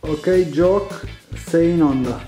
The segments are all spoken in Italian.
Ok Gioc, sei in onda.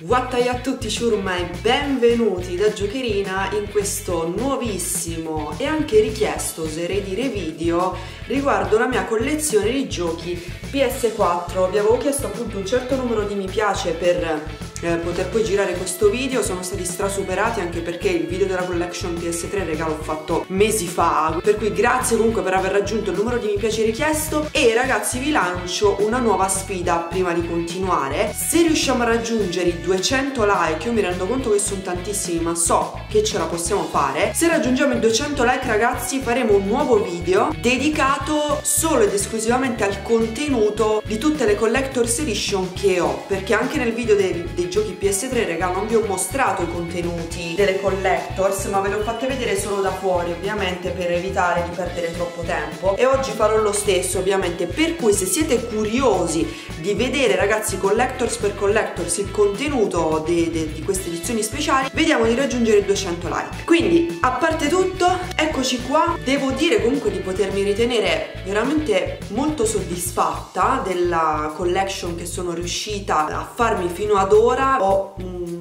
Guattai a tutti ciurma e benvenuti da Giocherina in questo nuovissimo e anche richiesto, oserei dire, video riguardo la mia collezione di giochi PS4. Vi avevo chiesto appunto un certo numero di mi piace per poter poi girare questo video. Sono stati strasuperati, anche perché il video della collection PS3 regalo ho fatto mesi fa, per cui grazie comunque per aver raggiunto il numero di mi piace richiesto. E ragazzi, vi lancio una nuova sfida prima di continuare: se riusciamo a raggiungere i 200 like, io mi rendo conto che sono tantissimi ma so che ce la possiamo fare, se raggiungiamo i 200 like ragazzi faremo un nuovo video dedicato solo ed esclusivamente al contenuto di tutte le collector's edition che ho, perché anche nel video dei giochi PS3 raga non vi ho mostrato i contenuti delle collectors, ma ve le ho fatte vedere solo da fuori ovviamente per evitare di perdere troppo tempo, e oggi farò lo stesso ovviamente. Per cui se siete curiosi di vedere ragazzi collectors per collectors il contenuto di queste edizioni speciali, vediamo di raggiungere i 200 like. Quindi a parte tutto, eccoci qua. Devo dire comunque di potermi ritenere veramente molto soddisfatta della collection che sono riuscita a farmi fino ad ora. Ho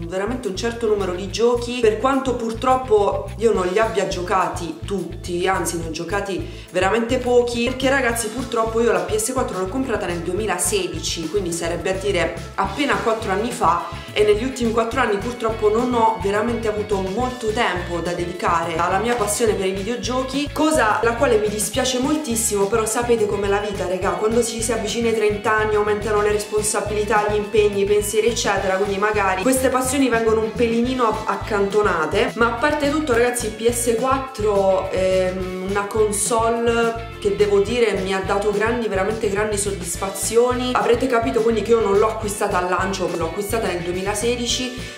veramente un certo numero di giochi, per quanto purtroppo io non li abbia giocati tutti, anzi ne ho giocati veramente pochi, perché ragazzi purtroppo io la PS4 l'ho comprata nel 2016, quindi sarebbe a dire appena 4 anni fa, e negli ultimi 4 anni purtroppo non ho veramente avuto molto tempo da dedicare alla mia passione per i videogiochi, cosa la quale mi dispiace moltissimo. Però sapete com'è la vita raga, quando ci si avvicina ai 30 anni aumentano le responsabilità, gli impegni, i pensieri eccetera, quindi magari queste passioni vengono un pelinino accantonate. Ma a parte tutto ragazzi, PS4 è una console che devo dire mi ha dato grandi, veramente grandi soddisfazioni. Avrete capito quindi che io non l'ho acquistata al lancio, l'ho acquistata nel 2016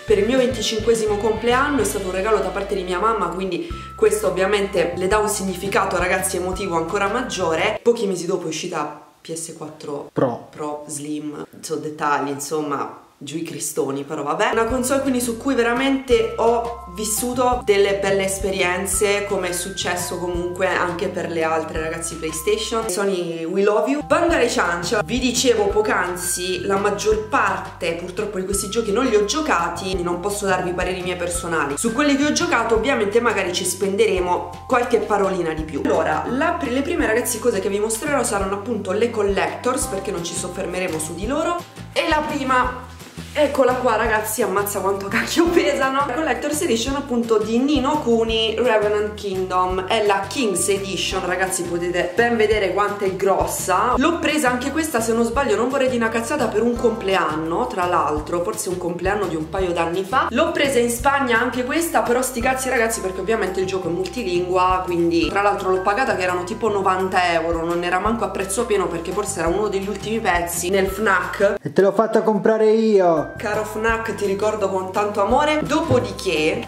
per il mio 25° compleanno, è stato un regalo da parte di mia mamma, quindi questo ovviamente le dà un significato ragazzi emotivo ancora maggiore. Pochi mesi dopo è uscita PS4 Pro Slim, so dettagli insomma, giù i cristoni, però vabbè. Una console quindi su cui veramente ho vissuto delle belle esperienze, come è successo comunque anche per le altre ragazzi PlayStation, Sony we love you. Bando alle ciance, vi dicevo poc'anzi, la maggior parte purtroppo di questi giochi non li ho giocati, quindi non posso darvi pareri miei personali. Su quelli che ho giocato ovviamente magari ci spenderemo qualche parolina di più. Allora, le prime ragazzi cose che vi mostrerò saranno appunto le collectors, perché non ci soffermeremo su di loro. E la prima, eccola qua ragazzi, ammazza quanto cacchio pesano, la Collector's Edition appunto di Ni no Kuni Revenant Kingdom, è la King's Edition ragazzi, potete ben vedere quanto è grossa. L'ho presa anche questa, se non sbaglio, non vorrei di una cazzata, per un compleanno, tra l'altro forse un compleanno di un paio d'anni fa. L'ho presa in Spagna anche questa, però sti cazzi ragazzi, perché ovviamente il gioco è multilingua, quindi tra l'altro l'ho pagata che erano tipo 90 euro, non era manco a prezzo pieno perché forse era uno degli ultimi pezzi nel Fnac, e te l'ho fatta comprare io. Caro Fnac, ti ricordo con tanto amore. Dopodiché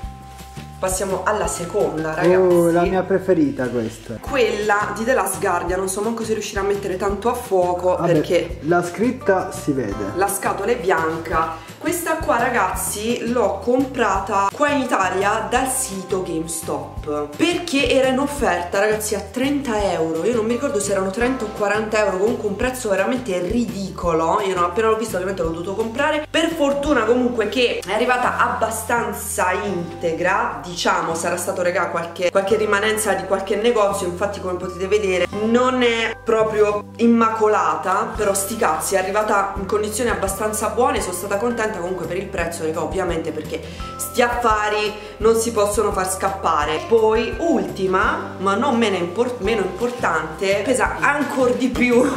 passiamo alla seconda ragazzi, la mia preferita questa, quella di The Last Guardian. Non so manco se riuscirà a mettere tanto a fuoco, vabbè, perché la scritta si vede, la scatola è bianca. Questa qua ragazzi l'ho comprata qua in Italia dal sito GameStop, perché era in offerta ragazzi a 30 euro. Io non mi ricordo se erano 30 o 40 euro, comunque un prezzo veramente ridicolo. Io non appena l'ho visto ovviamente l'ho dovuto comprare. Per fortuna comunque che è arrivata abbastanza integra, diciamo, sarà stato regà qualche rimanenza di qualche negozio, infatti come potete vedere non è proprio immacolata, però sti cazzi, è arrivata in condizioni abbastanza buone. Sono stata contenta comunque per il prezzo regà, ovviamente, perché sti affari non si possono far scappare. Poi ultima ma non meno importante, pesa ancora di più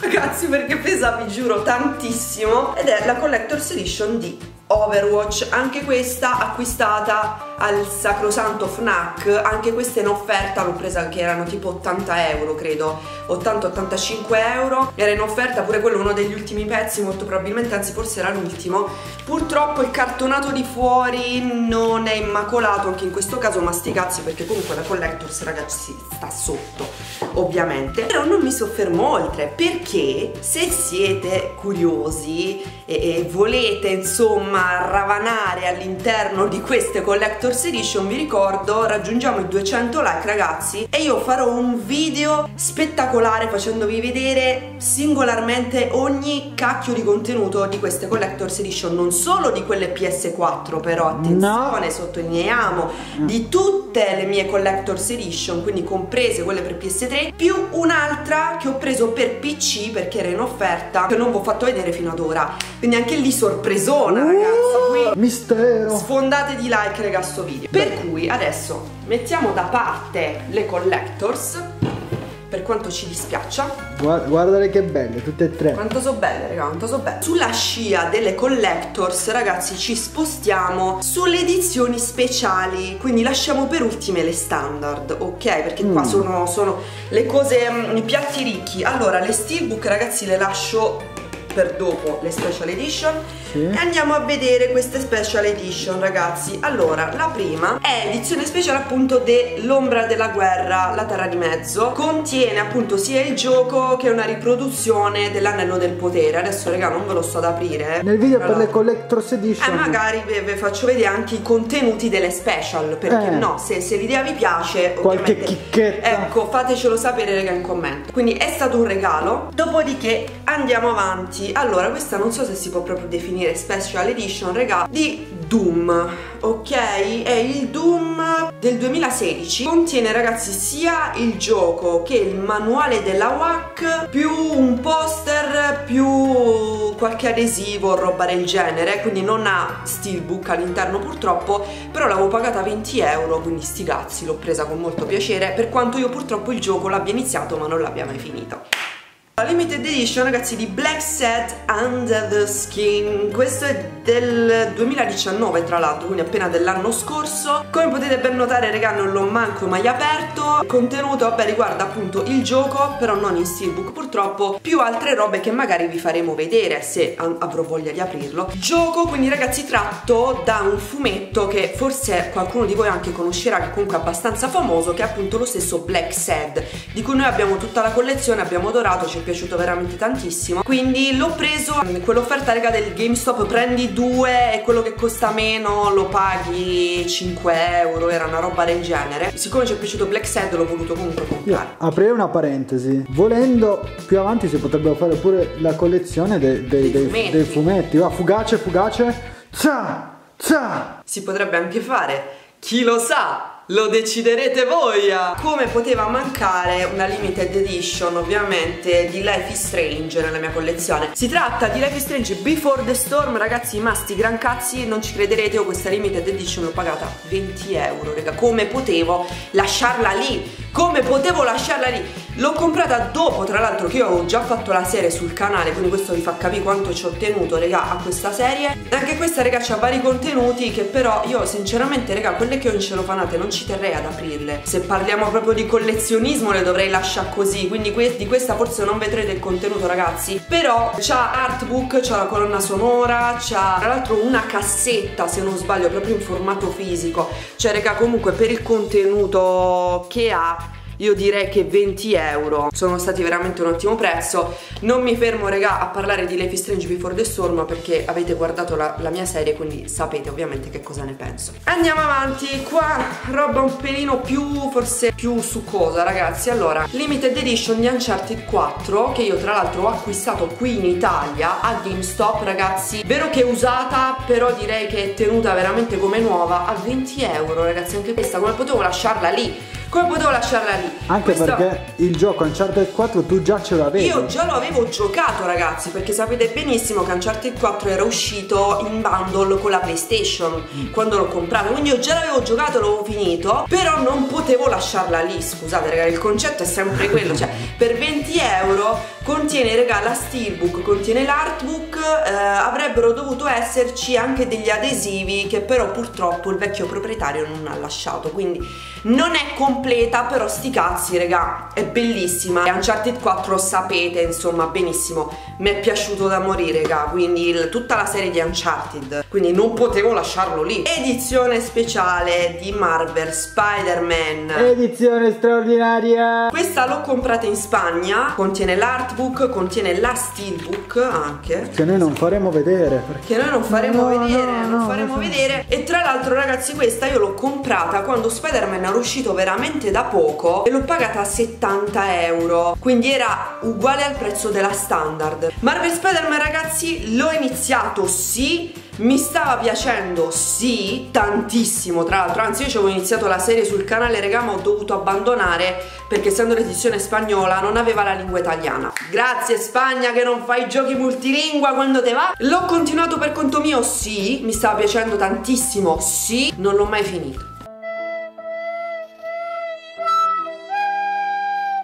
ragazzi, perché pesa vi giuro tantissimo, ed è la Collector's Edition di Overwatch, anche questa acquistata al sacrosanto Fnac, anche questa in offerta. L'ho presa che erano tipo 80 euro credo, 80-85 euro, era in offerta pure quello, uno degli ultimi pezzi molto probabilmente, anzi forse era l'ultimo. Purtroppo il cartonato di fuori non è immacolato anche in questo caso, ma sti cazzi, perché comunque la Collectors ragazzi sta sotto ovviamente. Però non mi soffermo oltre, perché se siete curiosi e volete insomma a ravanare all'interno di queste Collector's Edition. Vi ricordo, raggiungiamo i 200 like ragazzi e io farò un video spettacolare facendovi vedere singolarmente ogni cacchio di contenuto di queste Collector's Edition, non solo di quelle PS4 però, attenzione, no, sottolineiamo, di tutte le mie Collector's Edition, quindi comprese quelle per PS3, più un'altra che ho preso per PC perché era in offerta, che non vi ho fatto vedere fino ad ora, quindi anche lì sorpresona ragazzi, qui mistero, sfondate di like raga sto video. Per cui adesso mettiamo da parte le collectors, per quanto ci dispiaccia. Guardate che belle tutte e tre. Quanto so belle raga, quanto so belle. Sulla scia delle collectors ragazzi ci spostiamo sulle edizioni speciali, quindi lasciamo per ultime le standard, ok? Perché qua sono le cose, i piatti ricchi. Allora le steelbook ragazzi le lascio per dopo, le special edition, sì. E andiamo a vedere queste special edition ragazzi. Allora la prima è edizione speciale appunto dell'Ombra della Guerra, la Terra di Mezzo. Contiene appunto sia il gioco che una riproduzione dell'Anello del Potere. Adesso raga non ve lo sto ad aprire nel video per le Collector's Edition, magari vi faccio vedere anche i contenuti delle special, perché no, se l'idea vi piace qualche chicchetta, ecco, fatecelo sapere raga in commento. Quindi è stato un regalo. Dopodiché andiamo avanti. Allora questa non so se si può proprio definire special edition regà, di Doom, ok? È il Doom del 2016. Contiene ragazzi sia il gioco che il manuale della WAC, più un poster, più qualche adesivo, roba del genere. Quindi non ha steelbook all'interno purtroppo, però l'avevo pagata 20 euro, quindi sti cazzi, l'ho presa con molto piacere, per quanto io purtroppo il gioco l'abbia iniziato ma non l'abbia mai finito. La limited edition ragazzi di Blacksad Under the Skin, questo è del 2019 tra l'altro, quindi appena dell'anno scorso. Come potete ben notare raga non l'ho manco mai aperto. Il contenuto vabbè riguarda appunto il gioco, però non in steelbook purtroppo, più altre robe che magari vi faremo vedere se avrò voglia di aprirlo. Gioco quindi ragazzi tratto da un fumetto che forse qualcuno di voi anche conoscerà, che comunque è abbastanza famoso, che è appunto lo stesso Blacksad, di cui noi abbiamo tutta la collezione, abbiamo adorato, ci è piaciuto veramente tantissimo, quindi l'ho preso. Quell'offerta raga del GameStop, prendi due e quello che costa meno lo paghi 5 euro, era una roba del genere. Siccome ci è piaciuto Blacksad l'ho voluto comunque comprare. Aprirei una parentesi, volendo più avanti si potrebbero fare pure la collezione dei fumetti. Va, fugace fugace, za, za. Si potrebbe anche fare, chi lo sa, lo deciderete voi! Come poteva mancare una limited edition ovviamente di Life is Strange nella mia collezione. Si tratta di Life is Strange Before the Storm ragazzi, ma sti gran cazzi, non ci crederete, io questa limited edition l'ho pagata 20 euro raga, come potevo lasciarla lì? Come potevo lasciarla lì? L'ho comprata dopo tra l'altro che io avevo già fatto la serie sul canale, quindi questo vi fa capire quanto ci ho tenuto raga a questa serie. Anche questa raga c'ha vari contenuti che però io sinceramente raga quelle che ho in celofanate non ci terrei ad aprirle. Se parliamo proprio di collezionismo le dovrei lasciare così, quindi di questa forse non vedrete il contenuto ragazzi, però c'ha artbook, c'ha la colonna sonora, c'ha tra l'altro una cassetta se non sbaglio proprio in formato fisico, cioè raga comunque per il contenuto che ha io direi che 20 euro sono stati veramente un ottimo prezzo. Non mi fermo regà a parlare di Life is Strange Before the Storm perché avete guardato la mia serie, quindi sapete ovviamente che cosa ne penso. Andiamo avanti, qua roba un pelino forse più succosa ragazzi. Allora, limited edition di Uncharted 4 che io tra l'altro ho acquistato qui in Italia a GameStop ragazzi, vero che è usata però direi che è tenuta veramente come nuova a 20 euro ragazzi. Anche questa come potevo lasciarla lì? Come potevo lasciarla lì? Anche questa... perché il gioco Uncharted 4 tu già ce l'avevi. Io già lo avevo giocato ragazzi, perché sapete benissimo che Uncharted 4 era uscito in bundle con la PlayStation quando l'ho comprato, quindi io già l'avevo giocato, l'avevo finito, però non potevo lasciarla lì. Scusate ragazzi, il concetto è sempre quello, cioè per 20 euro contiene regà la steelbook, contiene l'artbook, avrebbero dovuto esserci anche degli adesivi che però purtroppo il vecchio proprietario non ha lasciato, quindi non è completo completa, però sti cazzi raga, è bellissima. E Uncharted 4 sapete insomma benissimo, mi è piaciuto da morire raga, quindi tutta la serie di Uncharted, quindi non potevo lasciarlo lì. Edizione speciale di Marvel Spider-Man, edizione straordinaria. Questa l'ho comprata in Spagna, contiene l'artbook, contiene la steelbook anche, che noi non faremo vedere, perché noi non faremo vedere. E tra l'altro ragazzi questa io l'ho comprata quando Spider-Man era uscito veramente da poco e l'ho pagata a 70 euro, quindi era uguale al prezzo della standard. Marvel Spider-Man ragazzi l'ho iniziato, sì, mi stava piacendo, sì, tantissimo tra l'altro, anzi io ci avevo iniziato la serie sul canale raga, ma ho dovuto abbandonare perché essendo l'edizione spagnola non aveva la lingua italiana. Grazie Spagna che non fai giochi multilingua quando te va. L'ho continuato per conto mio, sì, mi stava piacendo tantissimo, sì, non l'ho mai finito.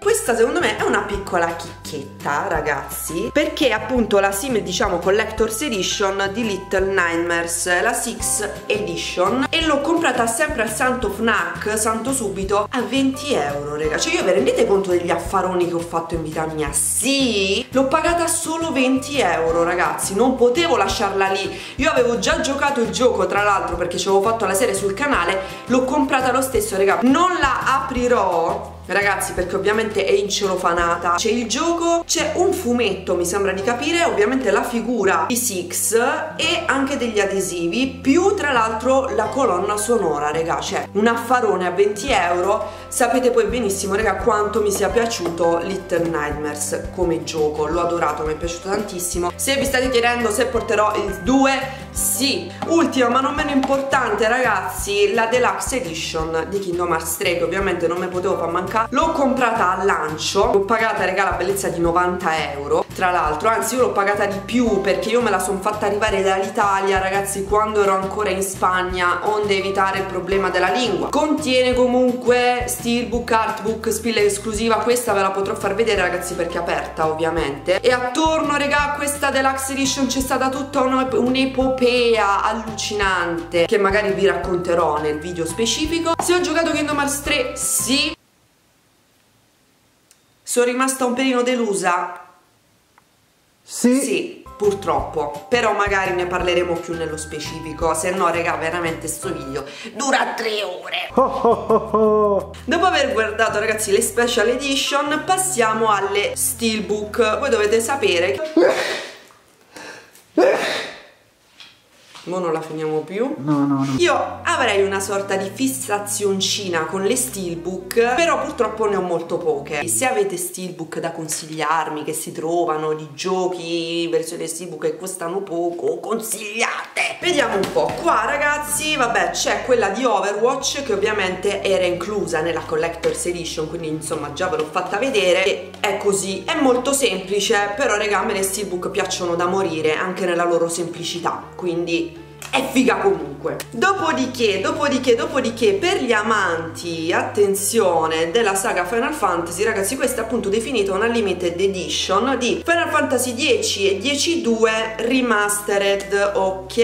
Questa secondo me è una piccola chicchetta ragazzi, perché appunto la sim diciamo collector's edition di Little Nightmares, la 6th edition, e l'ho comprata sempre al santo Fnac, santo subito, a 20 euro. Raga, cioè io, vi rendete conto degli affaroni che ho fatto in vita mia? Sì, l'ho pagata solo 20 euro. Ragazzi, non potevo lasciarla lì, io avevo già giocato il gioco tra l'altro perché ci avevo fatto la serie sul canale, l'ho comprata lo stesso raga. Non la aprirò ragazzi perché ovviamente è incelofanata, c'è il gioco, c'è un fumetto mi sembra di capire, ovviamente la figura di Six e anche degli adesivi, più tra l'altro la colonna sonora raga, cioè un affarone a 20 euro. Sapete poi benissimo raga quanto mi sia piaciuto Little Nightmares come gioco, l'ho adorato, mi è piaciuto tantissimo. Se vi state chiedendo se porterò il 2, sì. Ultima ma non meno importante ragazzi, la Deluxe Edition di Kingdom Hearts 3, che ovviamente non me potevo far mancare. L'ho comprata al lancio, l'ho pagata regà la bellezza di 90 euro. Tra l'altro, anzi io l'ho pagata di più perché io me la sono fatta arrivare dall'Italia ragazzi quando ero ancora in Spagna, onde evitare il problema della lingua. Contiene comunque steelbook, artbook, spilla esclusiva. Questa ve la potrò far vedere ragazzi perché è aperta ovviamente. E attorno regà a questa Deluxe Edition c'è stata tutta un'epopea allucinante che magari vi racconterò nel video specifico. Se ho giocato Kingdom Hearts 3, sì. Sono rimasta un pelino delusa? Sì. Sì, purtroppo, però magari ne parleremo più nello specifico, se no raga veramente sto video dura 3 ore. Dopo aver guardato ragazzi le special edition passiamo alle steelbook. Voi dovete sapere che... mo non la finiamo più. No. Io avrei una sorta di fissazioncina con le steelbook, però purtroppo ne ho molto poche. Se avete steelbook da consigliarmi, che si trovano, di giochi, versioni steelbook che costano poco, consigliate! Vediamo un po'. Qua ragazzi, vabbè, c'è quella di Overwatch che ovviamente era inclusa nella Collector's Edition, quindi insomma già ve l'ho fatta vedere. E è così, è molto semplice, però raga, a me le steelbook piacciono da morire, anche nella loro semplicità, quindi è figa comunque. Dopodiché per gli amanti, attenzione, della saga Final Fantasy ragazzi, questa è appunto definita una limited edition di Final Fantasy X e X-2 Remastered, ok?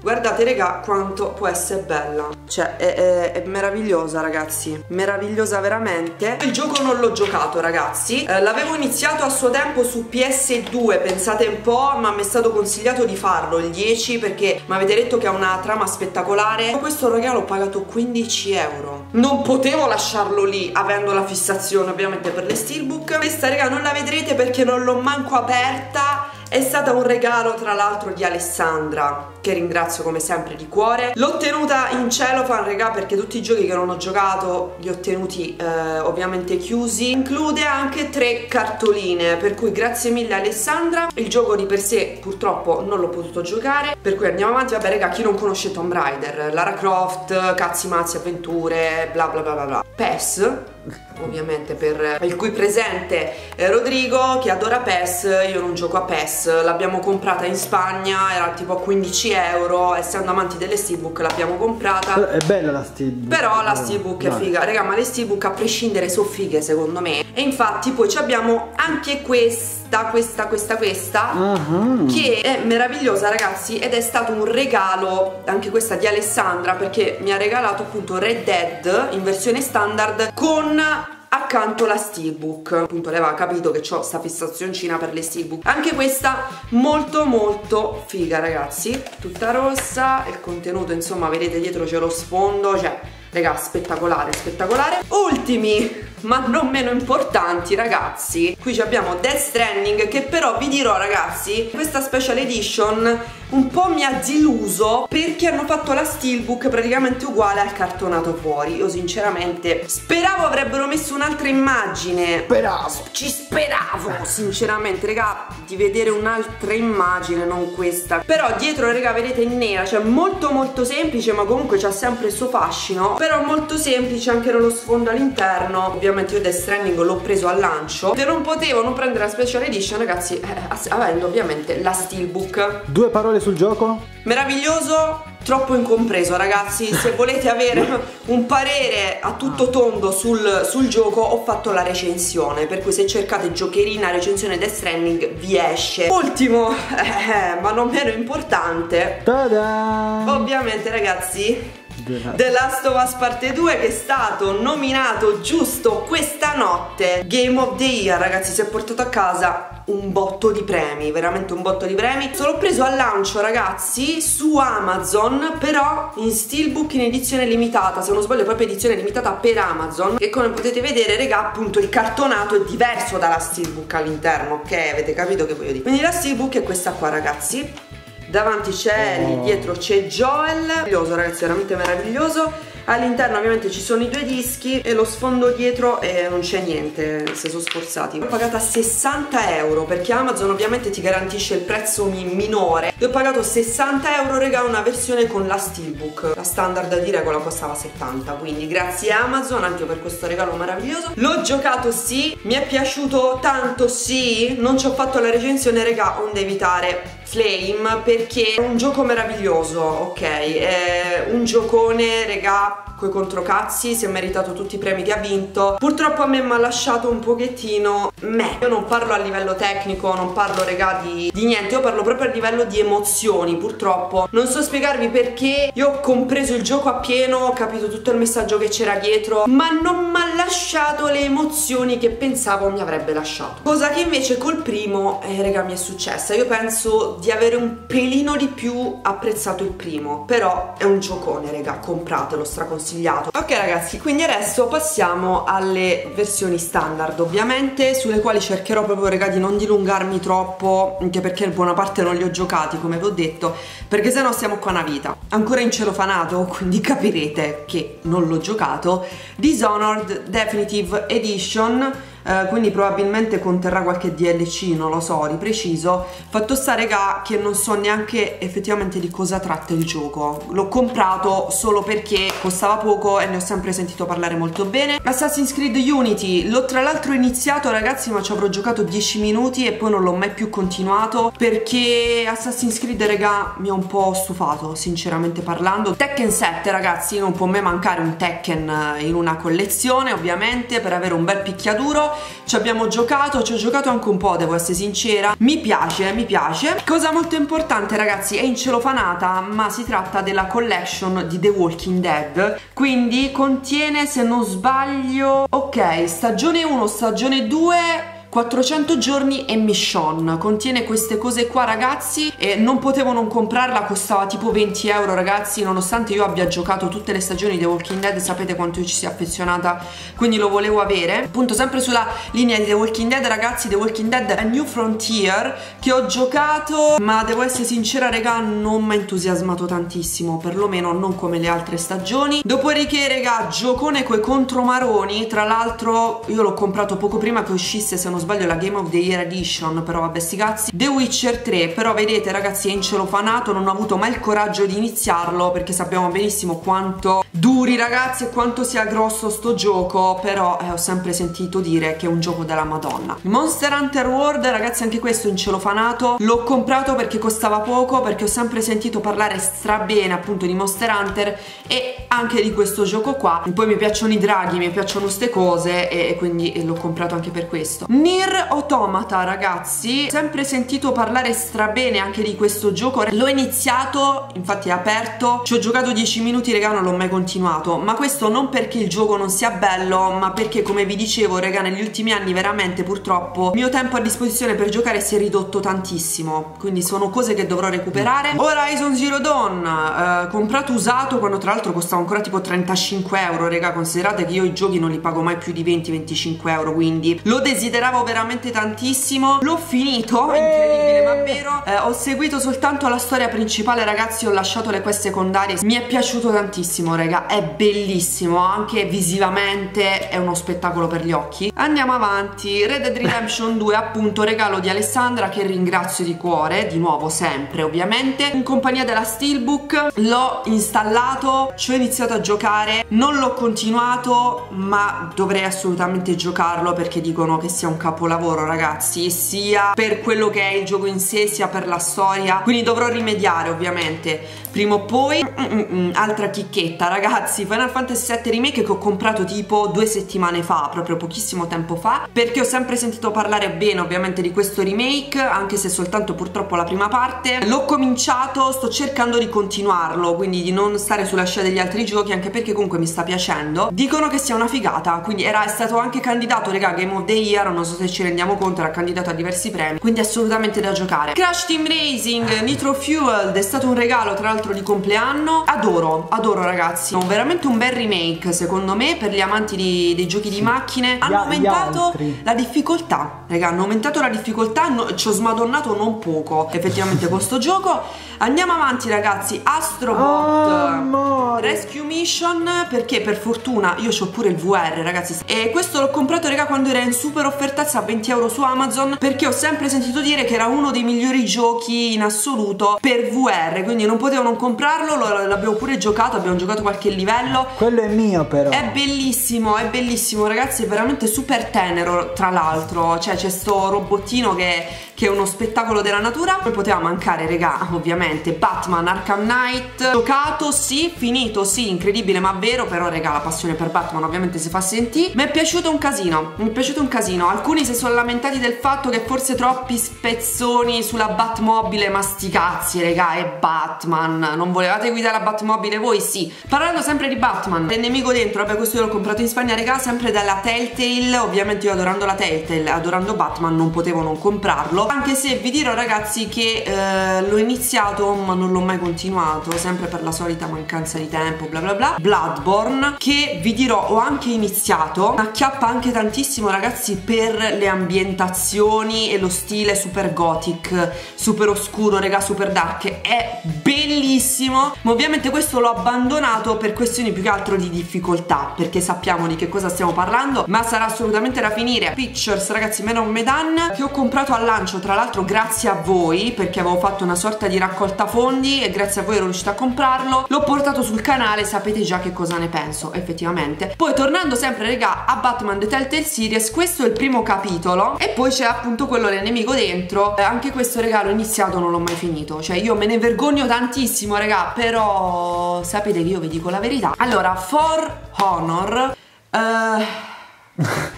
Guardate regà quanto può essere bella, cioè è meravigliosa ragazzi, meravigliosa veramente. Il gioco non l'ho giocato ragazzi, l'avevo iniziato a suo tempo su PS2, pensate un po', ma mi è stato consigliato di farlo il 10 perché mi avete detto che ha una trama spettacolare. Questo regà l'ho pagato 15 euro, non potevo lasciarlo lì avendo la fissazione ovviamente per le steelbook. Questa regà non la vedrete perché non l'ho manco aperta, è stata un regalo tra l'altro di Alessandra, che ringrazio come sempre di cuore. L'ho tenuta in cellophane regà perché tutti i giochi che non ho giocato li ho tenuti ovviamente chiusi. Include anche 3 cartoline, per cui grazie mille Alessandra. Il gioco di per sé purtroppo non l'ho potuto giocare, per cui andiamo avanti. Vabbè regà, chi non conosce Tomb Raider, Lara Croft, cazzi mazzi, avventure, bla bla bla bla bla. PES ovviamente, per il cui presente Rodrigo che adora PES. Io non gioco a PES, l'abbiamo comprata in Spagna, era tipo a 15 €10, essendo amanti delle steelbook l'abbiamo comprata. È bella la steelbook. Però la steelbook è figa. Raga, ma le steelbook a prescindere sono fighe secondo me. E infatti poi abbiamo anche questa che è meravigliosa, ragazzi, ed è stato un regalo anche questa di Alessandra, perché mi ha regalato appunto Red Dead in versione standard con accanto la steelbook. Appunto lei aveva capito che c'ho sta fissazioncina per le steelbook. Anche questa molto molto figa, ragazzi, tutta rossa, il contenuto insomma vedete dietro c'è lo sfondo, cioè raga, spettacolare, spettacolare. Ultimi ma non meno importanti, ragazzi, qui abbiamo Death Stranding, che però vi dirò, ragazzi, questa special edition un po' mi ha deluso, perché hanno fatto la steelbook praticamente uguale al cartonato fuori. Io sinceramente speravo avrebbero messo un'altra immagine, ci speravo sinceramente, raga, di vedere un'altra immagine, non questa. Però dietro, raga, vedete in nera, cioè molto molto semplice, ma comunque c'ha sempre il suo fascino, però molto semplice anche nello sfondo all'interno. Ovviamente io Death Stranding l'ho preso al lancio, se non potevo non prendere la special edition, ragazzi, avendo ovviamente la steelbook. Due parole sul gioco? Meraviglioso, troppo incompreso, ragazzi. Se volete avere un parere a tutto tondo sul gioco, ho fatto la recensione, per cui se cercate Giocherina recensione Death Stranding vi esce. Ultimo ma non meno importante, ta-da! Ovviamente, ragazzi, The Last of Us parte 2, che è stato nominato giusto questa notte Game of the Year. Ragazzi, si è portato a casa un botto di premi, veramente un botto di premi. L'ho preso al lancio, ragazzi, su Amazon, però in steelbook in edizione limitata, se non sbaglio è proprio edizione limitata per Amazon, che come potete vedere, raga, appunto il cartonato è diverso dalla steelbook all'interno, ok? Avete capito che voglio dire? Quindi la steelbook è questa qua, ragazzi. Davanti c'è Ellie, dietro c'è Joel. Meraviglioso, ragazzi, veramente meraviglioso. All'interno ovviamente ci sono i due dischi e lo sfondo dietro, e non c'è niente, se sono sforzati. L'ho pagata €60, perché Amazon ovviamente ti garantisce il prezzo minore. L'ho pagato €60, raga, una versione con la steelbook. La standard di regola costava €70, quindi grazie Amazon anche per questo regalo meraviglioso. L'ho giocato, sì, mi è piaciuto tanto, sì. Non ci ho fatto la recensione, raga, onde evitare flame, perché è un gioco meraviglioso, ok? È un giocone, regà, coi controcazzi, si è meritato tutti i premi che ha vinto. Purtroppo a me mi ha lasciato un pochettino meh. Io non parlo a livello tecnico, non parlo, regà, di niente, io parlo proprio a livello di emozioni, purtroppo. Non so spiegarvi perché, io ho compreso il gioco appieno, ho capito tutto il messaggio che c'era dietro, ma non mi ha lasciato le emozioni che pensavo mi avrebbe lasciato. Cosa che invece col primo, regà, mi è successa. Io penso di avere un pelino di più apprezzato il primo, però è un giocone, regà, compratelo, straconsigliato. Ok, ragazzi, quindi adesso passiamo alle versioni standard, ovviamente, sulle quali cercherò proprio, raga, di non dilungarmi troppo, anche perché in buona parte non li ho giocati, come vi ho detto, perché sennò stiamo qua una vita. Ancora in celofanato, quindi capirete che non l'ho giocato. Dishonored Definitive Edition, quindi probabilmente conterrà qualche DLC, non lo so di preciso. Fatto sta, regà, che non so neanche effettivamente di cosa tratta il gioco. L'ho comprato solo perché costava poco e ne ho sempre sentito parlare molto bene. Assassin's Creed Unity l'ho tra l'altro iniziato, ragazzi, ma ci avrò giocato 10 minuti e poi non l'ho mai più continuato, perché Assassin's Creed, regà, mi ha un po' stufato, sinceramente parlando. Tekken 7, ragazzi, non può mai mancare un Tekken in una collezione, ovviamente, per avere un bel picchiaduro. Ci abbiamo giocato, ci ho giocato anche un po', devo essere sincera. Mi piace, mi piace. Cosa molto importante, ragazzi, è in celofanata, ma si tratta della collection di The Walking Dead, quindi contiene, se non sbaglio, ok, stagione 1, stagione 2, 400 giorni e mission. Contiene queste cose qua, ragazzi, e non potevo non comprarla. Costava tipo €20, ragazzi, nonostante io abbia giocato tutte le stagioni di The Walking Dead. Sapete quanto io ci sia affezionata, quindi lo volevo avere. Appunto, sempre sulla linea di The Walking Dead, ragazzi, The Walking Dead A New Frontier, che ho giocato, ma devo essere sincera, raga, non mi ha entusiasmato tantissimo, perlomeno non come le altre stagioni. Dopodiché, raga, giocone coi contromaroni. Tra l'altro io l'ho comprato poco prima che uscisse, se non non sbaglio la Game of the Year Edition, però vabbè sti cazzi. The Witcher 3, però vedete ragazzi è in celofanato, non ho avuto mai il coraggio di iniziarlo perché sappiamo benissimo quanto duri ragazzi e quanto sia grosso sto gioco, però ho sempre sentito dire che è un gioco della madonna. Monster Hunter World ragazzi anche questo in celofanato, l'ho comprato perché costava poco, perché ho sempre sentito parlare strabene appunto di Monster Hunter e anche di questo gioco qua, poi mi piacciono i draghi, mi piacciono ste cose e quindi l'ho comprato anche per questo. Nier Automata ragazzi, sempre sentito parlare strabene anche di questo gioco, l'ho iniziato, infatti è aperto, ci ho giocato 10 minuti raga, non l'ho mai continuato, ma questo non perché il gioco non sia bello, ma perché come vi dicevo raga negli ultimi anni veramente purtroppo il mio tempo a disposizione per giocare si è ridotto tantissimo, quindi sono cose che dovrò recuperare. Horizon Zero Dawn, comprato usato quando tra l'altro costava ancora tipo 35 euro, raga, considerate che io i giochi non li pago mai più di 20-25 euro, quindi lo desideravo veramente tantissimo, l'ho finito, incredibile ma vero, ho seguito soltanto la storia principale ragazzi, ho lasciato le quest secondarie, mi è piaciuto tantissimo raga, è bellissimo, anche visivamente è uno spettacolo per gli occhi. Andiamo avanti, Red Dead Redemption 2 appunto, regalo di Alessandra che ringrazio di cuore, di nuovo sempre ovviamente, in compagnia della Steelbook, l'ho installato, ci ho iniziato a giocare, non l'ho continuato ma dovrei assolutamente giocarlo perché dicono che sia un capolavoro ragazzi, sia per quello che è il gioco in sé sia per la storia, quindi dovrò rimediare ovviamente prima o poi. Altra chicchetta ragazzi, Final Fantasy 7 Remake che ho comprato tipo 2 settimane fa, proprio pochissimo tempo fa, perché ho sempre sentito parlare bene ovviamente di questo remake, anche se soltanto purtroppo la prima parte. L'ho cominciato, sto cercando di continuarlo, quindi di non stare sulla scia degli altri giochi, anche perché comunque mi sta piacendo, dicono che sia una figata, quindi è stato anche candidato raga Game of the Year, non so se ci rendiamo conto, era candidato a diversi premi, quindi assolutamente da giocare. Crash Team Racing Nitro Fueled è stato un regalo tra l'altro di compleanno, adoro ragazzi, veramente un bel remake secondo me per gli amanti dei giochi di macchine. Hanno aumentato la difficoltà raga, hanno aumentato la difficoltà, ci ho smadonnato non poco effettivamente con sto gioco. Andiamo avanti ragazzi, Astrobot Rescue Mission, perché per fortuna io c'ho pure il VR ragazzi, e questo l'ho comprato raga quando era in super offertazza a 20 euro su Amazon, perché ho sempre sentito dire che era uno dei migliori giochi in assoluto per VR, quindi non potevo non comprarlo, l'abbiamo pure giocato, abbiamo giocato qualche livello. Quello è mio però. È bellissimo ragazzi, è veramente super tenero tra l'altro, cioè c'è sto robottino che è uno spettacolo della natura. Poi poteva mancare raga ovviamente Batman Arkham Knight, giocato sì, finito sì, incredibile ma vero, però raga la passione per Batman ovviamente si fa sentire. Mi è piaciuto un casino, alcuni si sono lamentati del fatto che forse troppi spezzoni sulla Batmobile, ma sti cazzi raga, è Batman, non volevate guidare la Batmobile voi? Sì. Parlando sempre di Batman, il nemico dentro, vabbè questo io l'ho comprato in Spagna raga, sempre dalla Telltale, ovviamente io adorando la Telltale, adorando Batman non potevo non comprarlo, anche se vi dirò ragazzi che l'ho iniziato ma non l'ho mai continuato, sempre per la solita mancanza di tempo bla bla bla. Bloodborne, che vi dirò ho anche iniziato, ma acchiappa anche tantissimo ragazzi per le ambientazioni e lo stile super gothic, super oscuro raga, super dark, è bellissimo, ma ovviamente questo l'ho abbandonato per questioni più che altro di difficoltà, perché sappiamo di che cosa stiamo parlando, ma sarà assolutamente da finire. Pictures ragazzi Meron Medan, che ho comprato al lancio tra l'altro grazie a voi, perché avevo fatto una sorta di raccolta fondi e grazie a voi ero riuscita a comprarlo, l'ho portato sul canale, sapete già che cosa ne penso effettivamente. Poi tornando sempre raga a Batman The Telltale Series, questo è il primo capitolo e poi c'è appunto quello del nemico dentro, anche questo regalo ho iniziato, non l'ho mai finito, cioè io me ne vergogno tantissimo raga, però sapete che io vi dico la verità. Allora For Honor,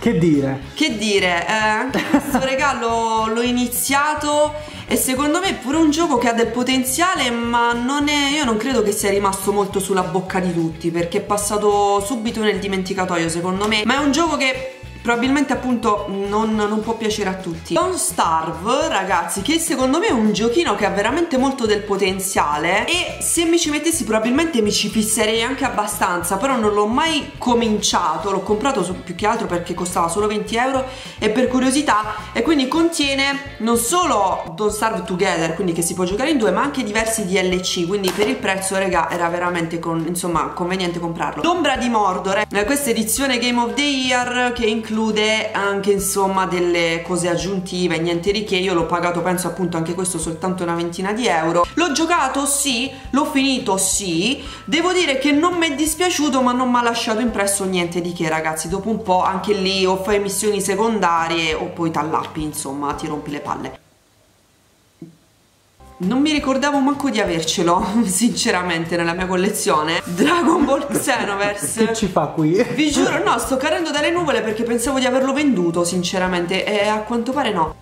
che dire, anche questo regalo l'ho iniziato e secondo me è pure un gioco che ha del potenziale, ma non è, io non credo che sia rimasto molto sulla bocca di tutti perché è passato subito nel dimenticatoio secondo me, ma è un gioco che probabilmente appunto non può piacere a tutti. Don't Starve ragazzi, che secondo me è un giochino che ha veramente molto del potenziale e se mi ci mettessi probabilmente mi ci fisserei anche abbastanza, però non l'ho mai cominciato, l'ho comprato più che altro perché costava solo 20 euro e per curiosità, e quindi contiene non solo Don't Starve Together, quindi che si può giocare in due, ma anche diversi DLC, quindi per il prezzo raga era veramente conveniente comprarlo. L'Ombra di Mordor, questa edizione Game of the Year che include include anche insomma delle cose aggiuntive, niente di che. Io l'ho pagato penso appunto anche questo soltanto una ventina di euro. L'ho giocato sì, l'ho finito sì, devo dire che non mi è dispiaciuto, ma non mi ha lasciato impresso niente di che, ragazzi. Dopo un po' anche lì o fai missioni secondarie o poi t'allappi, insomma ti rompi le palle. Non mi ricordavo manco di avercelo, sinceramente, nella mia collezione. Dragon Ball Xenoverse. Che ci fa qui? Vi giuro, no, sto cadendo dalle nuvole perché pensavo di averlo venduto, sinceramente, e a quanto pare no.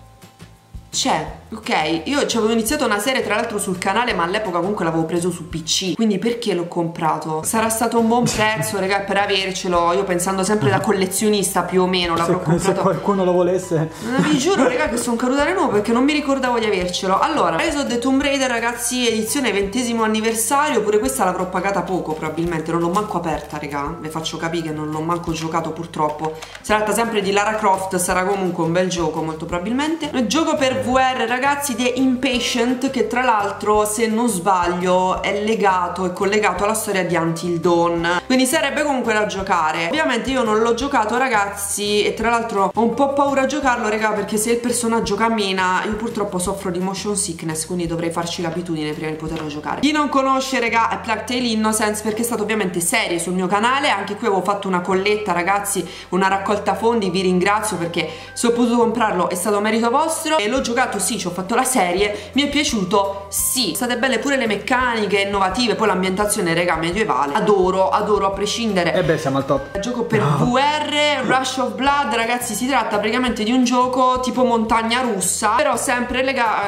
C'è, ok, io ci avevo iniziato una serie tra l'altro sul canale, ma all'epoca comunque l'avevo preso su PC, quindi perché l'ho comprato? Sarà stato un buon prezzo, raga, per avercelo, io pensando sempre da collezionista più o meno l'avrò comprato. Se qualcuno lo volesse. Vi giuro, raga, che sono caduta di nuovo perché non mi ricordavo di avercelo. Allora, preso The Tomb Raider, ragazzi, edizione 20° anniversario, pure questa l'avrò pagata poco probabilmente, non l'ho manco aperta, raga, vi faccio capire che non l'ho manco giocato purtroppo. Si tratta sempre di Lara Croft, sarà comunque un bel gioco molto probabilmente. Un gioco per VR, ragazzi, di Impatient, che tra l'altro se non sbaglio è legato e collegato alla storia di Until Dawn, quindi sarebbe comunque da giocare. Ovviamente io non l'ho giocato, ragazzi, e tra l'altro ho un po' paura a giocarlo, raga, perché se il personaggio cammina io purtroppo soffro di motion sickness, quindi dovrei farci l'abitudine prima di poterlo giocare. Chi non conosce, raga, è Plague Tale Innocence, perché è stata ovviamente serie sul mio canale, anche qui avevo fatto una colletta, ragazzi, una raccolta fondi, vi ringrazio perché se ho potuto comprarlo è stato merito vostro, e l'ho giocato sì, ci ho fatto la serie, mi è piaciuto sì, state belle pure le meccaniche innovative, poi l'ambientazione, raga, medievale, adoro, adoro a prescindere. E beh, siamo al top. Il gioco per VR, Rush of Blood, ragazzi, si tratta praticamente di un gioco tipo montagna russa, però sempre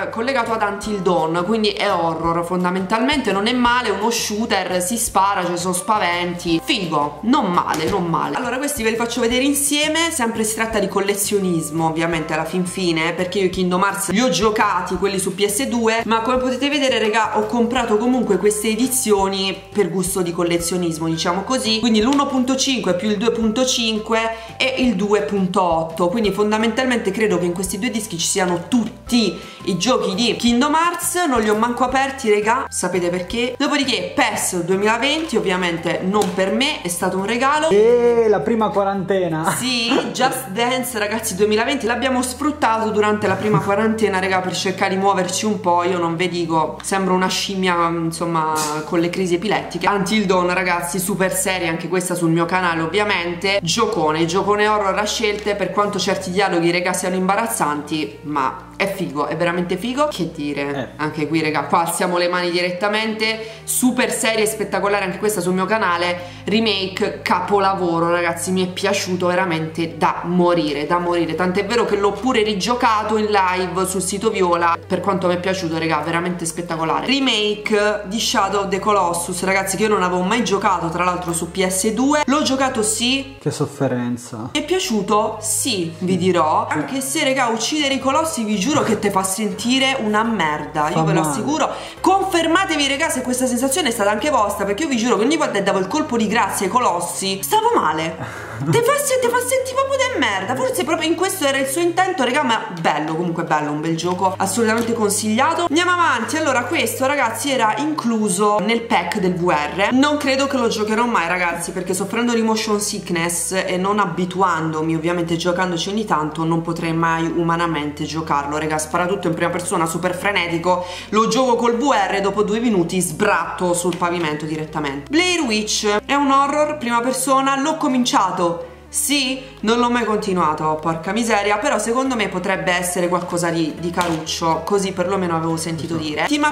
collegato ad Until Dawn, quindi è horror fondamentalmente, non è male, uno shooter, si spara, cioè sono spaventi, figo, non male, non male. Allora questi ve li faccio vedere insieme, sempre si tratta di collezionismo ovviamente alla fin fine, perché io Kingdom Hearts li ho giocati quelli su PS2, ma come potete vedere, raga, ho comprato comunque queste edizioni per gusto di collezionismo, diciamo così, quindi l'1.5 più il 2.5 e il 2.8, quindi fondamentalmente credo che in questi due dischi ci siano tutti i giochi di Kingdom Hearts, non li ho manco aperti, raga, sapete perché. Dopodiché PES 2020 ovviamente non per me, è stato un regalo. E la prima quarantena, sì, Just Dance, ragazzi, 2020 l'abbiamo sfruttato durante la prima quarantena, raga, per cercare di muoverci un po'. Io non vi dico, sembro una scimmia, insomma, con le crisi epilettiche. Until Dawn, ragazzi, super serie, anche questa sul mio canale ovviamente. Giocone, giocone horror a scelte, per quanto certi dialoghi, raga, siano imbarazzanti, ma è figo, è veramente figo. Che dire, anche qui, raga, qua alziamo le mani direttamente. Super serie, spettacolare, anche questa sul mio canale. Remake, capolavoro, ragazzi, mi è piaciuto veramente da morire, da morire. Tant'è vero che l'ho pure rigiocato in live sul sito Viola, per quanto mi è piaciuto, raga, veramente spettacolare. Remake di Shadow of the Colossus, ragazzi, che io non avevo mai giocato, tra l'altro su PS2. L'ho giocato sì. Che sofferenza. Mi è piaciuto sì, vi dirò, anche se, raga, uccidere i colossi, vi giuro che te fa sentire una merda, io ve lo assicuro. Confermatevi, raga, se questa sensazione è stata anche vostra, perché io vi giuro che ogni volta che davo il colpo di grazia ai colossi stavo male. Te fa sentire proprio di merda. Forse proprio in questo era il suo intento, raga, ma bello, comunque bello, un bel gioco, assolutamente consigliato. Andiamo avanti. Allora questo, ragazzi, era incluso nel pack del VR. Non credo che lo giocherò mai, ragazzi, perché soffrendo di motion sickness e non abituandomi, ovviamente giocandoci ogni tanto, non potrei mai umanamente giocarlo, raga. Sparatutto in prima persona, super frenetico, lo gioco col VR e dopo 2 minuti sbratto sul pavimento direttamente. Blair Witch è un horror prima persona, l'ho cominciato sì, non l'ho mai continuato, porca miseria, però secondo me potrebbe essere qualcosa di caruccio, così perlomeno avevo sentito dire. Ultima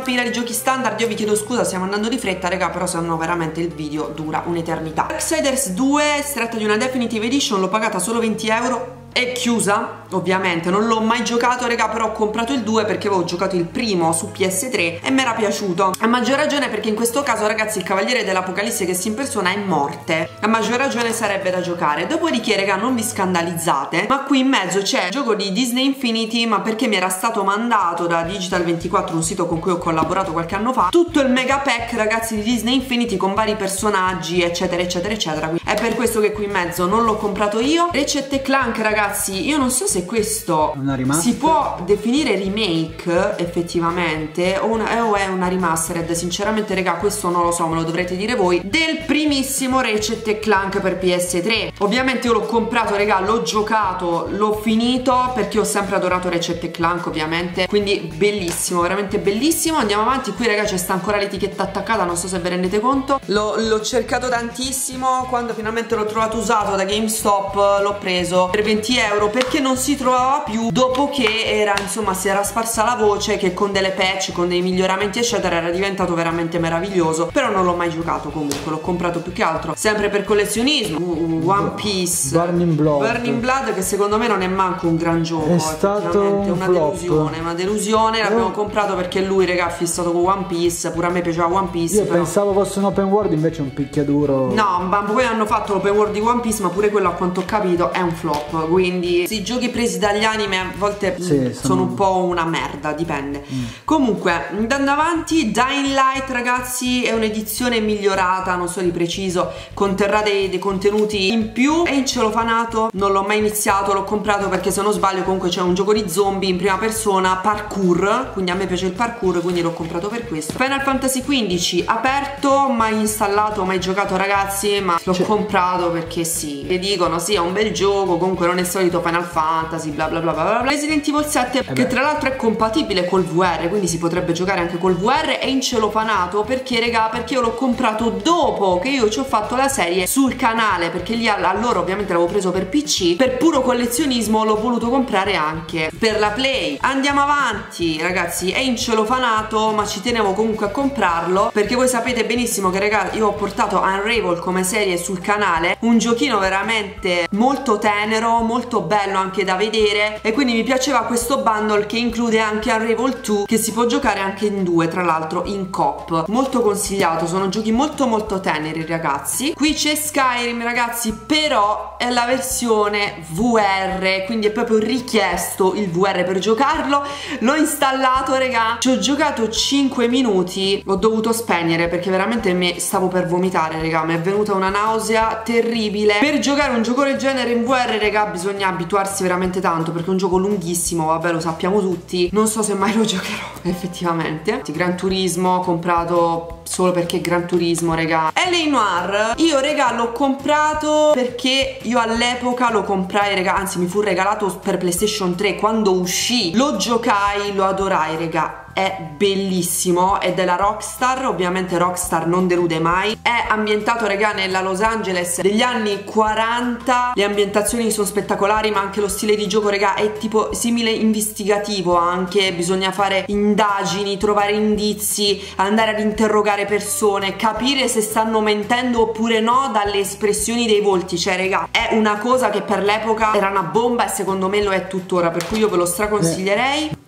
pila di giochi standard. Io vi chiedo scusa, stiamo andando di fretta, raga, però se no veramente il video dura un'eternità. Darksiders 2, si tratta di una Definitive Edition, l'ho pagata solo 20 euro. È chiusa, ovviamente, non l'ho mai giocato, raga, però ho comprato il 2 perché avevo giocato il primo su PS3 e mi era piaciuto. A maggior ragione perché in questo caso, ragazzi, il cavaliere dell'apocalisse che si impersona è morte, a maggior ragione sarebbe da giocare. Dopodiché, raga, non vi scandalizzate, ma qui in mezzo c'è il gioco di Disney Infinity, ma perché mi era stato mandato da Digital24, un sito con cui ho collaborato qualche anno fa, tutto il mega pack, ragazzi, di Disney Infinity con vari personaggi, eccetera eccetera eccetera. Quindi è per questo che qui in mezzo non l'ho comprato io. Ratchet & Clank, ragazzi, ragazzi, io non so se questo si può definire remake effettivamente o è una remastered. Sinceramente raga, questo non lo so, me lo dovrete dire voi, del primissimo Ratchet & Clank per PS3. Ovviamente io l'ho comprato raga, l'ho giocato, l'ho finito, perché ho sempre adorato Ratchet & Clank ovviamente, quindi bellissimo, veramente bellissimo. Andiamo avanti, qui raga c'è sta ancora l'etichetta attaccata, non so se ve rendete conto. L'ho cercato tantissimo, quando finalmente l'ho trovato usato da GameStop l'ho preso per 20 euro, perché non si trovava più, dopo che era, insomma, si era sparsa la voce che con delle patch, con dei miglioramenti eccetera, era diventato veramente meraviglioso. Però non l'ho mai giocato, comunque l'ho comprato più che altro sempre per collezionismo. One Piece Burning Blood, che secondo me non è manco un gran gioco, è stato una delusione, l'abbiamo comprato perché lui raga ha fissato con One Piece, pure a me piaceva One Piece. Io pensavo fosse un open world, invece un picchiaduro. No, ma poi hanno fatto l'open world di One Piece, ma pure quello a quanto ho capito è un flop, quindi i giochi presi dagli anime a volte sono un po' una merda, dipende. Comunque, andando avanti, Dying Light ragazzi è un'edizione migliorata, non so di preciso, conterrà dei contenuti in più, è in celofanato, non l'ho mai iniziato, l'ho comprato perché se non sbaglio comunque c'è un gioco di zombie in prima persona, parkour, quindi a me piace il parkour, quindi l'ho comprato per questo. Final Fantasy 15 aperto, mai installato, mai giocato ragazzi, ma l'ho comprato perché sì, che dicono sì è un bel gioco, comunque non è solito Final Fantasy bla bla bla bla bla. Resident Evil 7 che tra l'altro è compatibile col VR, quindi si potrebbe giocare anche col VR, è in celofanato perché raga, perché io l'ho comprato dopo che io ci ho fatto la serie sul canale, perché lì allora ovviamente l'avevo preso per PC, per puro collezionismo l'ho voluto comprare anche per la Play. Andiamo avanti ragazzi, è in celofanato, ma ci tenevo comunque a comprarlo perché voi sapete benissimo che raga io ho portato Unravel come serie sul canale, un giochino veramente molto tenero, molto bello anche da vedere, e quindi mi piaceva questo bundle che include anche Unravel 2, che si può giocare anche in due tra l'altro, in coop, molto consigliato, sono giochi molto molto teneri ragazzi. Qui c'è Skyrim ragazzi, però è la versione VR, quindi è proprio richiesto il VR per giocarlo. L'ho installato raga, ci ho giocato 5 minuti, ho dovuto spegnere perché veramente mi stavo per vomitare raga, mi è venuta una nausea terribile. Per giocare un gioco del genere in VR raga bisogna abituarsi veramente tanto, perché è un gioco lunghissimo, vabbè lo sappiamo tutti, non so se mai lo giocherò effettivamente. Gran Turismo ho comprato solo perché Gran Turismo raga. L.A. Noire io raga l'ho comprato perché io all'epoca lo comprai raga, anzi mi fu regalato per PlayStation 3 quando uscì, lo giocai, lo adorai raga, è bellissimo, è della Rockstar, ovviamente Rockstar non delude mai. È ambientato raga nella Los Angeles degli anni 40, le ambientazioni sono spettacolari, ma anche lo stile di gioco raga è tipo simile investigativo, anche bisogna fare indagini, trovare indizi, andare ad interrogare persone, capire se stanno mentendo oppure no dalle espressioni dei volti, cioè raga è una cosa che per l'epoca era una bomba e secondo me lo è tuttora, per cui io ve lo straconsiglierei.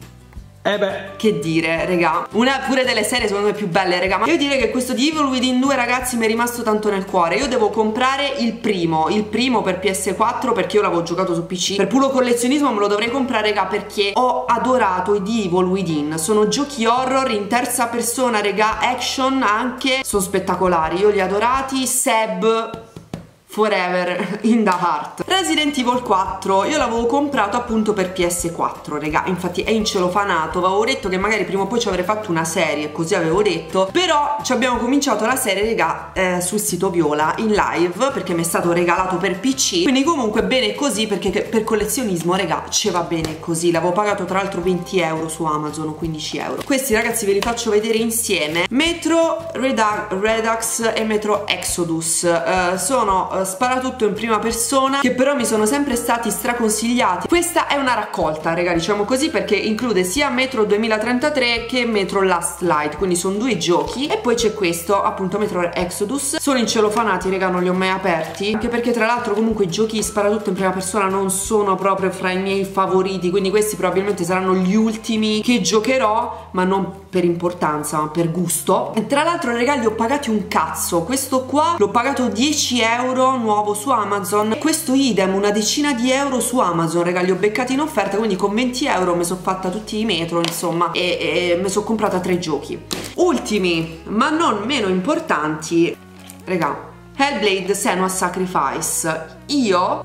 Che dire raga, una pure delle serie secondo me più belle raga, ma io direi che questo di Evil Within 2 ragazzi mi è rimasto tanto nel cuore. Io devo comprare il primo per PS4, perché io l'avevo giocato su PC, per puro collezionismo me lo dovrei comprare raga, perché ho adorato i di Evil Within, sono giochi horror in terza persona raga, action anche, sono spettacolari, io li ho adorati. Seb Forever in the Heart. Resident Evil 4 io l'avevo comprato appunto per PS4 raga, infatti è in celofanato, avevo detto che magari prima o poi ci avrei fatto una serie, così avevo detto, però ci abbiamo cominciato la serie raga sul sito Viola in live, perché mi è stato regalato per PC, quindi comunque bene così, perché per collezionismo raga ci va bene così. L'avevo pagato tra l'altro 20 euro su Amazon o 15 euro. Questi ragazzi ve li faccio vedere insieme. Metro Redux e Metro Exodus sono sparatutto in prima persona, che però mi sono sempre stati straconsigliati. Questa è una raccolta raga, diciamo così, perché include sia Metro 2033 che Metro Last Light, quindi sono due giochi. E poi c'è questo appunto Metro Exodus, sono in celofanati raga, non li ho mai aperti, anche perché tra l'altro comunque i giochi sparatutto in prima persona non sono proprio fra i miei favoriti, quindi questi probabilmente saranno gli ultimi che giocherò, ma non per importanza, ma per gusto. E tra l'altro raga li ho pagati un cazzo, questo qua l'ho pagato 10 euro nuovo su Amazon, questo idem una decina di euro su Amazon raga, li ho beccati in offerta, quindi con 20 euro mi sono fatta tutti i Metro insomma, e mi sono comprata 3 giochi. Ultimi ma non meno importanti raga, Hellblade Senua's Sacrifice. Io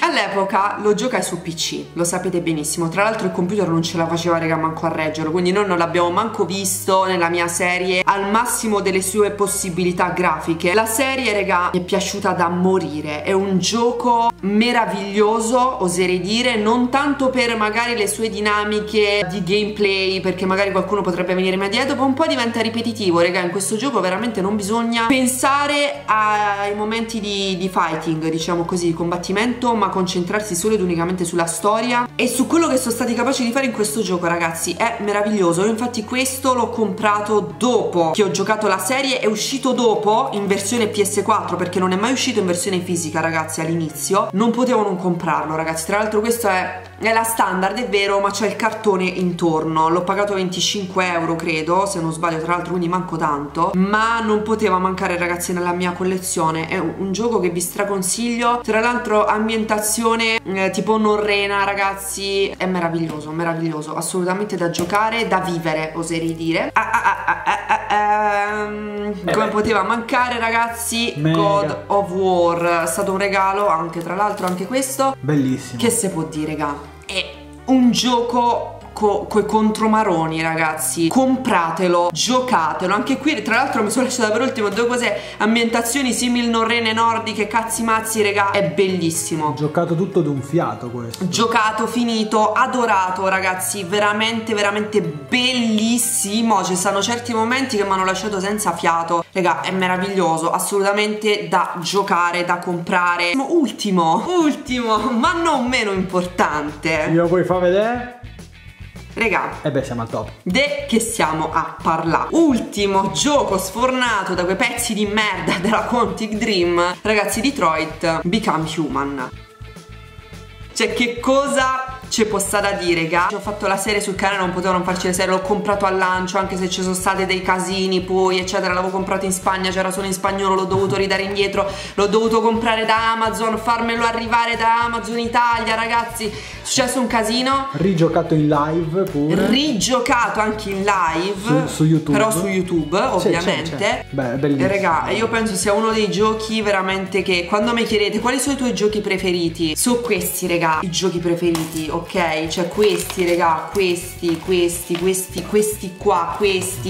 All'epoca lo giocai su PC, lo sapete benissimo. Tra l'altro il computer non ce la faceva, raga, manco a reggerlo, quindi noi non l'abbiamo manco visto nella mia serie al massimo delle sue possibilità grafiche. La serie, raga, mi è piaciuta da morire, è un gioco meraviglioso, oserei dire, non tanto per magari le sue dinamiche di gameplay, perché magari qualcuno potrebbe venirmi dietro, dopo un po' diventa ripetitivo, raga, in questo gioco veramente non bisogna pensare ai momenti di fighting, diciamo così, di combattimento, ma concentrarsi solo ed unicamente sulla storia e su quello che sono stati capaci di fare in questo gioco, ragazzi, è meraviglioso. Io infatti questo l'ho comprato dopo che ho giocato la serie, è uscito dopo in versione PS4 perché non è mai uscito in versione fisica, ragazzi, all'inizio non potevo non comprarlo, ragazzi. Tra l'altro questo è la standard, è vero, ma c'è il cartone intorno, l'ho pagato 25 euro, credo, se non sbaglio, tra l'altro, quindi manco tanto, ma non poteva mancare, ragazzi, nella mia collezione. È un gioco che vi straconsiglio, tra l'altro ambientazione tipo norrena, ragazzi, è meraviglioso, meraviglioso, assolutamente da giocare, da vivere, oserei dire. Come poteva mancare, ragazzi, mega. God of War è stato un regalo, anche, tra l'altro, anche questo bellissimo, che se può dire, raga, è un gioco coi contromaroni, ragazzi, compratelo, giocatelo. Anche qui, tra l'altro, mi sono lasciata per ultimo due cose, ambientazioni simil norrene nordiche, cazzi mazzi, regà, è bellissimo. Giocato tutto d'un fiato questo. Giocato, finito, adorato, ragazzi, veramente, veramente bellissimo. Ci sono certi momenti che mi hanno lasciato senza fiato, regà, è meraviglioso, assolutamente da giocare, da comprare. Ultimo, ma non meno importante. Io lo puoi far vedere? Regà, e beh, siamo al top. De che stiamo a parlare? Ultimo gioco sfornato da quei pezzi di merda della Quantic Dream, ragazzi, Detroit Become Human. Cioè, che cosa c'è postata da dire, raga? Ho fatto la serie sul canale, non potevo non farci le serie, l'ho comprato al lancio, anche se ci sono state dei casini poi, eccetera. L'avevo comprato in Spagna, c'era solo in spagnolo, l'ho dovuto ridare indietro, l'ho dovuto comprare da Amazon, farmelo arrivare da Amazon Italia, ragazzi, è successo un casino. Rigiocato in live pure. Rigiocato anche in live su YouTube. Però su YouTube, ovviamente. Beh, bellissimo. Raga, io penso sia uno dei giochi veramente che, quando mi chiedete quali sono i tuoi giochi preferiti, sono questi, raga, i giochi preferiti. Ok, cioè questi, regà, questi,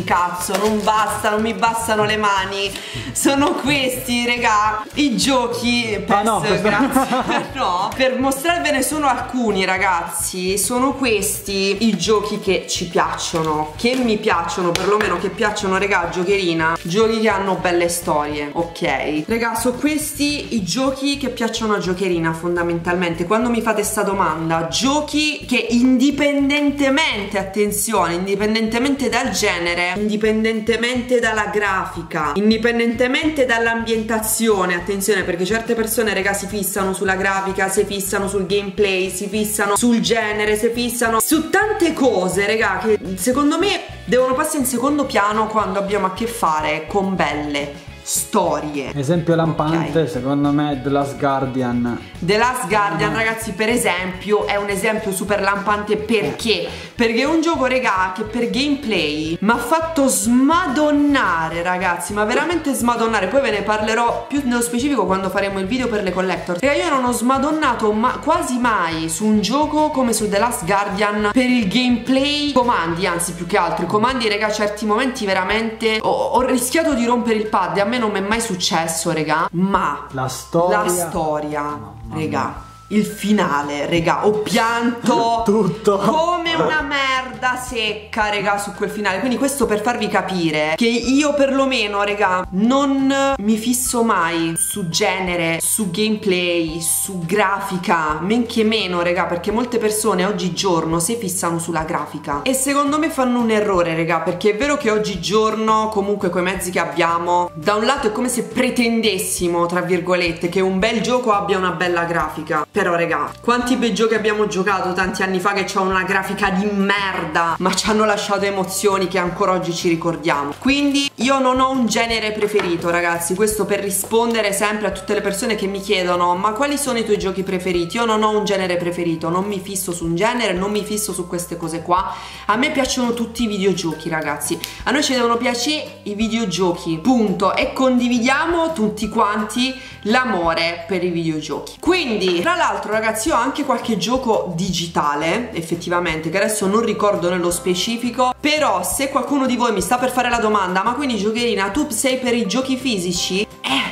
cazzo, non basta, non mi bastano le mani, sono questi, regà, i giochi PES, no, grazie, no, per mostrarvene sono alcuni, ragazzi, sono questi i giochi che ci piacciono, che mi piacciono, perlomeno che piacciono, regà, Giocherina, giochi che hanno belle storie, ok, regà, sono questi i giochi che piacciono a Giocherina, fondamentalmente. Quando mi fate sta domanda, giochi che indipendentemente, attenzione, indipendentemente dal genere, indipendentemente dalla grafica, indipendentemente dall'ambientazione, attenzione, perché certe persone, raga, si fissano sulla grafica, si fissano sul gameplay, si fissano sul genere, si fissano su tante cose, raga, che secondo me devono passare in secondo piano quando abbiamo a che fare con belle storie. Esempio lampante, okay, secondo me The Last Guardian. The Last Guardian, ragazzi, per esempio, è un esempio super lampante. Perché? Perché è un gioco, regà, che per gameplay mi ha fatto smadonnare, ragazzi, ma veramente smadonnare. Poi ve ne parlerò più nello specifico quando faremo il video per le collector. Raga, io non ho smadonnato quasi mai su un gioco come su The Last Guardian per il gameplay, comandi, anzi più che altro i comandi, regà, certi momenti veramente ho rischiato di rompere il pad, e a me non mi è mai successo, regà, ma la storia, regà, il finale, regà, ho pianto tutto come una merda secca, regà, su quel finale. Quindi questo per farvi capire che io, perlomeno, regà, non mi fisso mai su genere, su gameplay, su grafica, men che meno, regà, perché molte persone oggigiorno si fissano sulla grafica e secondo me fanno un errore, regà, perché è vero che oggigiorno, comunque, coi mezzi che abbiamo, da un lato è come se pretendessimo, tra virgolette, che un bel gioco abbia una bella grafica. Però, regà, quanti bei giochi abbiamo giocato tanti anni fa che c'ha una grafica di merda, merda, ma ci hanno lasciato emozioni che ancora oggi ci ricordiamo. Quindi io non ho un genere preferito, ragazzi, questo per rispondere sempre a tutte le persone che mi chiedono ma quali sono i tuoi giochi preferiti. Io non ho un genere preferito, non mi fisso su un genere, non mi fisso su queste cose qua. A me piacciono tutti i videogiochi, ragazzi, a noi ci devono piacere i videogiochi, punto, e condividiamo tutti quanti l'amore per i videogiochi. Quindi, tra l'altro, ragazzi, ho anche qualche gioco digitale effettivamente che adesso non ricordo nello specifico, però se qualcuno di voi mi sta per fare la domanda ma quindi Giocherina tu sei per i giochi fisici?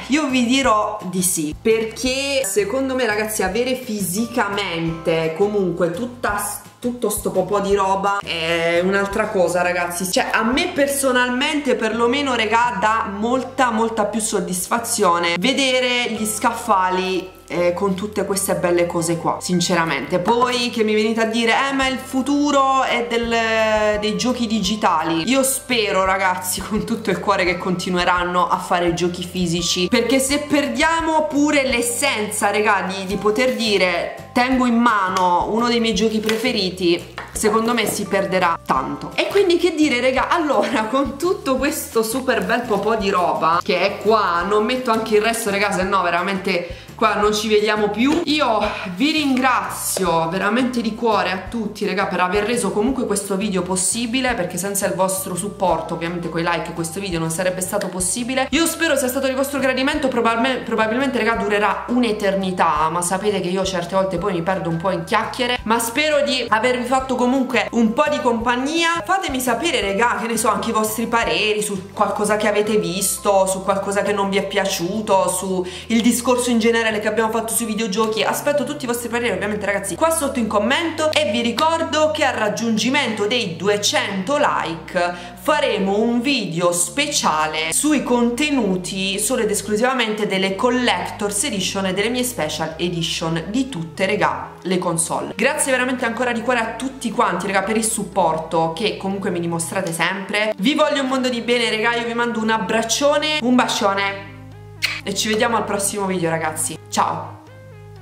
Io vi dirò di sì, perché secondo me, ragazzi, avere fisicamente comunque tutto sto popò di roba è un'altra cosa, ragazzi. Cioè, a me personalmente, perlomeno, regà, dà molta più soddisfazione vedere gli scaffali con tutte queste belle cose qua, sinceramente. Poi che mi venite a dire ma il futuro è dei giochi digitali. Io spero, ragazzi, con tutto il cuore che continueranno a fare giochi fisici, perché se perdiamo pure l'essenza, regà, di poter dire tengo in mano uno dei miei giochi preferiti, secondo me si perderà tanto. E quindi che dire, regà? Allora, con tutto questo super bel popò di roba che è qua, non metto anche il resto, regà, se no veramente qua non ci vediamo più. Io vi ringrazio veramente di cuore a tutti, raga, per aver reso comunque questo video possibile, perché senza il vostro supporto, ovviamente coi like, questo video non sarebbe stato possibile. Io spero sia stato di vostro gradimento, probabilmente, raga, durerà un'eternità, ma sapete che io certe volte poi mi perdo un po' in chiacchiere, ma spero di avervi fatto comunque un po' di compagnia. Fatemi sapere, raga, che ne so, anche i vostri pareri su qualcosa che avete visto, su qualcosa che non vi è piaciuto, su il discorso in generale che abbiamo fatto sui videogiochi. Aspetto tutti i vostri pareri, ovviamente, ragazzi, qua sotto in commento, e vi ricordo che al raggiungimento dei 200 like faremo un video speciale sui contenuti solo ed esclusivamente delle Collector's Edition e delle mie Special Edition di tutte, regà, le console. Grazie veramente ancora di cuore a tutti quanti, regà, per il supporto che comunque mi dimostrate sempre. Vi voglio un mondo di bene, regà, io vi mando un abbraccione, un bacione, e ci vediamo al prossimo video, ragazzi. Ciao!